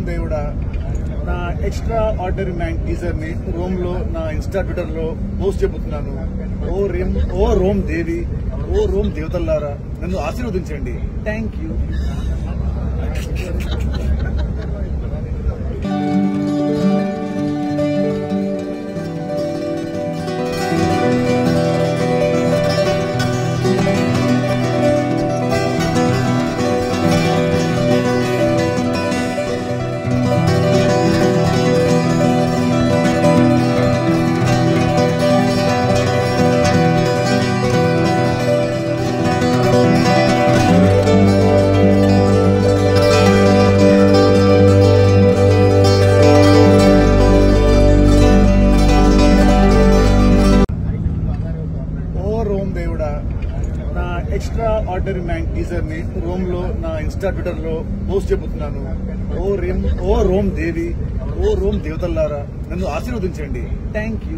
परम देवड़ा ना extra ordinary man teaser ने रोम लो ना इंस्टा ट्विटर लो पोस्ट ओ रोम देवी ओ रोम देवतल्लारा नन्नु आशीर्वदिंचंडी थैंक यू। ना एक्स्ट्रा आर्डनरी मैन टीजर ने रोम लो ना इंस्टा ट्विटर लो पोस्ट ओ रोम देवी ओ रोम देवतल्लारा नन्नु आशीर्वदिंचंडी थैंक यू।